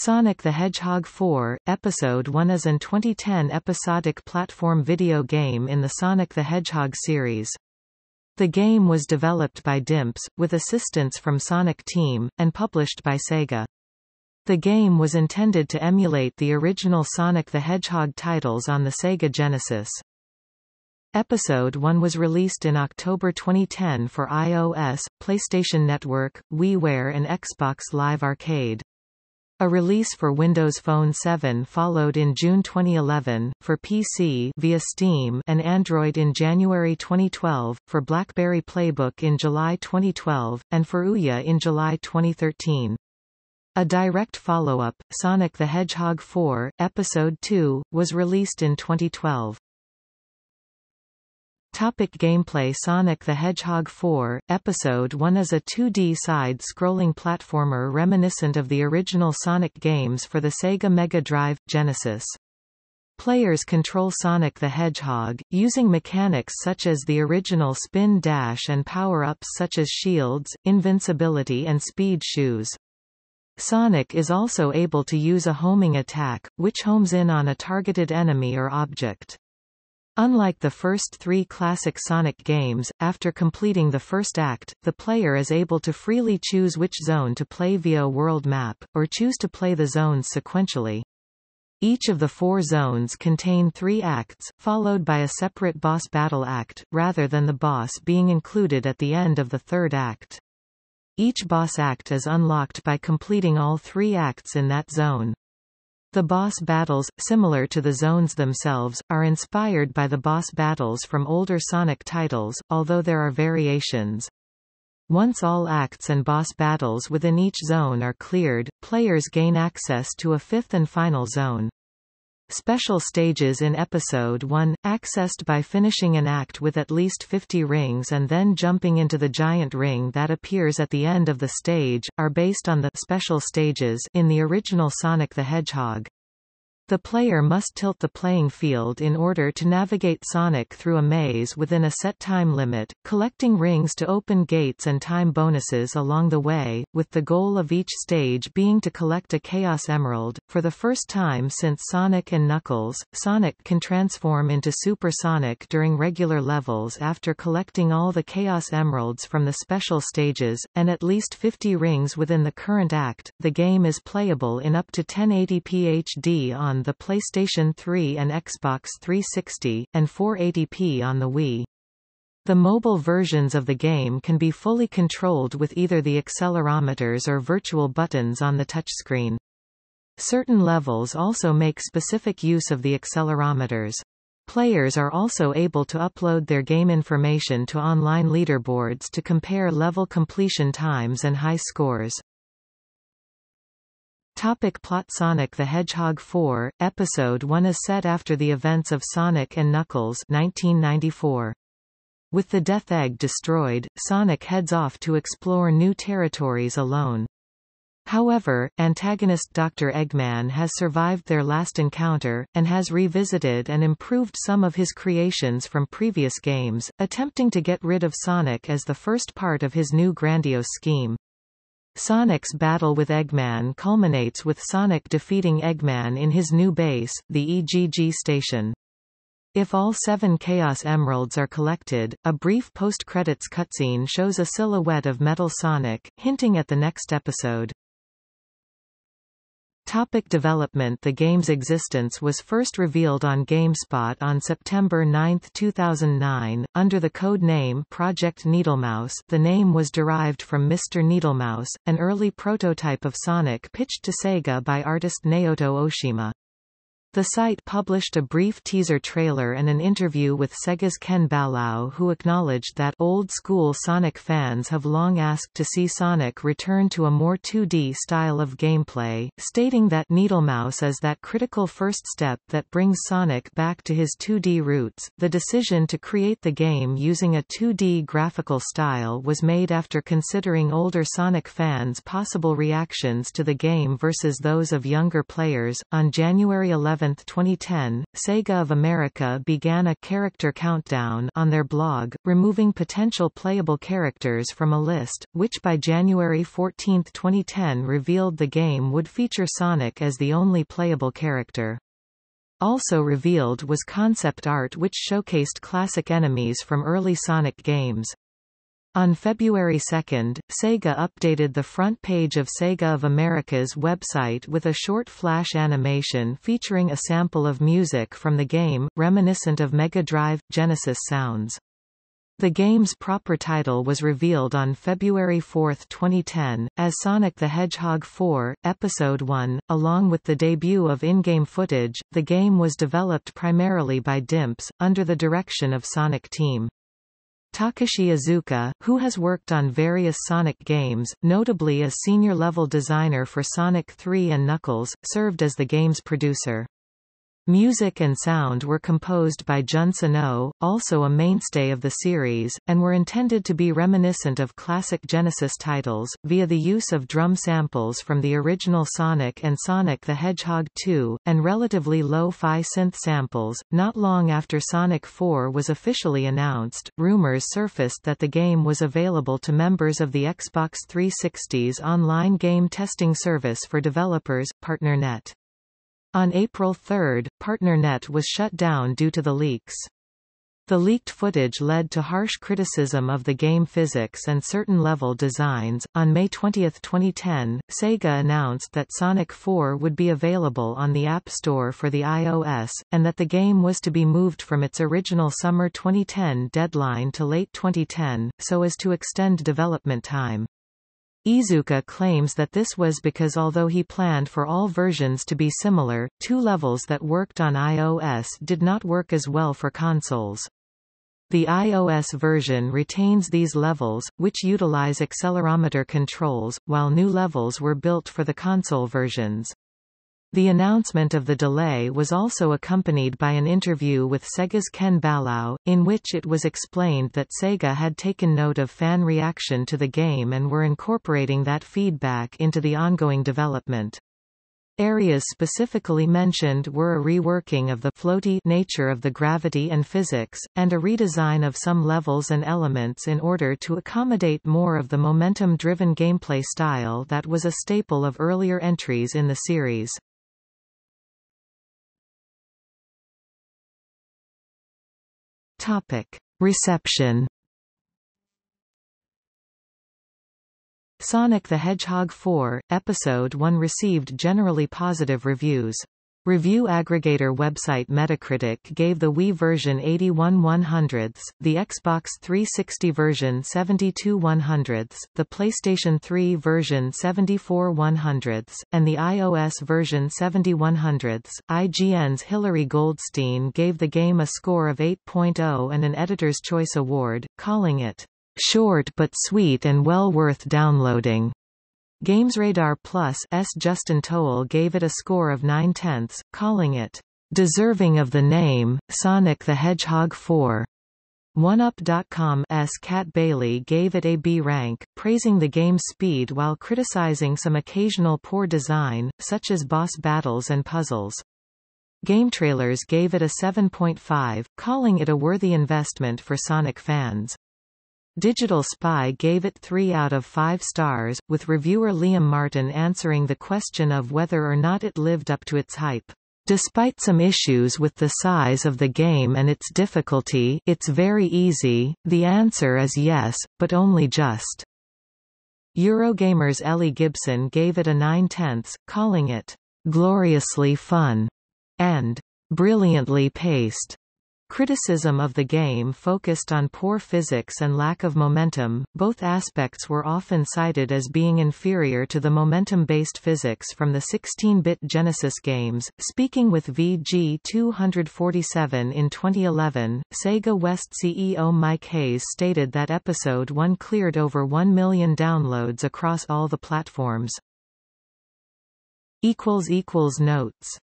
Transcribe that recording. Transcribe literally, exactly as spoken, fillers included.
Sonic the Hedgehog four, Episode one is an twenty ten episodic platform video game in the Sonic the Hedgehog series. The game was developed by Dimps, with assistance from Sonic Team, and published by Sega. The game was intended to emulate the original Sonic the Hedgehog titles on the Sega Genesis. Episode one was released in October twenty ten for iOS, PlayStation Network, WiiWare and Xbox Live Arcade. A release for Windows Phone seven followed in June twenty eleven, for P C via Steam and Android in January twenty twelve, for BlackBerry PlayBook in July twenty twelve, and for Ouya in July twenty thirteen. A direct follow-up, Sonic the Hedgehog four, Episode two, was released in twenty twelve. Topic gameplay. Sonic the Hedgehog four, Episode one is a two D side-scrolling platformer reminiscent of the original Sonic games for the Sega Mega Drive, Genesis. Players control Sonic the Hedgehog, using mechanics such as the original spin dash and power-ups such as shields, invincibility and speed shoes. Sonic is also able to use a homing attack, which homes in on a targeted enemy or object. Unlike the first three classic Sonic games, after completing the first act, the player is able to freely choose which zone to play via world map, or choose to play the zones sequentially. Each of the four zones contain three acts, followed by a separate boss battle act, rather than the boss being included at the end of the third act. Each boss act is unlocked by completing all three acts in that zone. The boss battles, similar to the zones themselves, are inspired by the boss battles from older Sonic titles, although there are variations. Once all acts and boss battles within each zone are cleared, players gain access to a fifth and final zone. Special stages in Episode one, accessed by finishing an act with at least fifty rings and then jumping into the giant ring that appears at the end of the stage, are based on the special stages in the original Sonic the Hedgehog. The player must tilt the playing field in order to navigate Sonic through a maze within a set time limit, collecting rings to open gates and time bonuses along the way, with the goal of each stage being to collect a Chaos Emerald. For the first time since Sonic and Knuckles, Sonic can transform into Super Sonic during regular levels after collecting all the Chaos Emeralds from the special stages, and at least fifty rings within the current act. The game is playable in up to ten eighty p H D on the PlayStation three and Xbox three sixty, and four eighty p on the Wii. The mobile versions of the game can be fully controlled with either the accelerometers or virtual buttons on the touchscreen. Certain levels also make specific use of the accelerometers. Players are also able to upload their game information to online leaderboards to compare level completion times and high scores. Topic plot. Sonic the Hedgehog four, Episode one is set after the events of Sonic and Knuckles nineteen ninety-four. With the Death Egg destroyed, Sonic heads off to explore new territories alone. However, antagonist Doctor Eggman has survived their last encounter, and has revisited and improved some of his creations from previous games, attempting to get rid of Sonic as the first part of his new grandiose scheme. Sonic's battle with Eggman culminates with Sonic defeating Eggman in his new base, the E G G Station. If all seven Chaos Emeralds are collected, a brief post-credits cutscene shows a silhouette of Metal Sonic, hinting at the next episode. Topic development. The game's existence was first revealed on GameSpot on September ninth two thousand nine, under the code name Project Needlemouse. The name was derived from Mister Needlemouse, an early prototype of Sonic pitched to Sega by artist Naoto Oshima. The site published a brief teaser trailer and an interview with Sega's Ken Balough, who acknowledged that old-school Sonic fans have long asked to see Sonic return to a more two D style of gameplay, stating that Needlemouse is that critical first step that brings Sonic back to his two D roots. The decision to create the game using a two D graphical style was made after considering older Sonic fans' possible reactions to the game versus those of younger players. On January eleventh twenty ten, Sega of America began a character countdown on their blog, removing potential playable characters from a list, which by January fourteenth twenty ten revealed the game would feature Sonic as the only playable character. Also revealed was concept art which showcased classic enemies from early Sonic games. On February second, Sega updated the front page of Sega of America's website with a short flash animation featuring a sample of music from the game, reminiscent of Mega Drive, Genesis sounds. The game's proper title was revealed on February fourth twenty ten, as Sonic the Hedgehog four, Episode one. Along with the debut of in-game footage, the game was developed primarily by Dimps, under the direction of Sonic Team. Takashi Iizuka, who has worked on various Sonic games, notably as senior-level designer for Sonic three and Knuckles, served as the game's producer. Music and sound were composed by Jun Seno, also a mainstay of the series, and were intended to be reminiscent of classic Genesis titles, via the use of drum samples from the original Sonic and Sonic the Hedgehog two, and relatively lo-fi synth samples. Not long after Sonic four was officially announced, rumors surfaced that the game was available to members of the Xbox three sixty's online game testing service for developers, PartnerNet. On April third, PartnerNet was shut down due to the leaks. The leaked footage led to harsh criticism of the game physics and certain level designs. On May twentieth twenty ten, Sega announced that Sonic four would be available on the App Store for the iOS, and that the game was to be moved from its original summer twenty ten deadline to late twenty ten, so as to extend development time. Iizuka claims that this was because although he planned for all versions to be similar, two levels that worked on iOS did not work as well for consoles. The iOS version retains these levels, which utilize accelerometer controls, while new levels were built for the console versions. The announcement of the delay was also accompanied by an interview with Sega's Ken Balough, in which it was explained that Sega had taken note of fan reaction to the game and were incorporating that feedback into the ongoing development. Areas specifically mentioned were a reworking of the floaty nature of the gravity and physics, and a redesign of some levels and elements in order to accommodate more of the momentum-driven gameplay style that was a staple of earlier entries in the series. Reception. Sonic the Hedgehog four, Episode one received generally positive reviews. Review aggregator website Metacritic gave the Wii version eighty-one one hundredths, the Xbox three sixty version seventy-two one hundredths, the PlayStation three version seventy-four one hundredths, and the iOS version seventy-one one hundredths. I G N's Hillary Goldstein gave the game a score of eight point oh and an Editor's Choice Award, calling it short but sweet and well worth downloading. GamesRadar Plus's Justin Towell gave it a score of nine tenths, calling it deserving of the name, Sonic the Hedgehog four. one up dot com's Kat Bailey gave it a B rank, praising the game's speed while criticizing some occasional poor design, such as boss battles and puzzles. GameTrailers gave it a seven point five, calling it a worthy investment for Sonic fans. Digital Spy gave it three out of five stars, with reviewer Liam Martin answering the question of whether or not it lived up to its hype. Despite some issues with the size of the game and its difficulty, it's very easy. The answer is yes, but only just. Eurogamer's Ellie Gibson gave it a nine tenths, calling it gloriously fun and brilliantly paced. Criticism of the game focused on poor physics and lack of momentum. Both aspects were often cited as being inferior to the momentum-based physics from the sixteen-bit Genesis games. Speaking with V G two forty-seven in twenty eleven, Sega West C E O Mike Hayes stated that Episode one cleared over one million downloads across all the platforms. Notes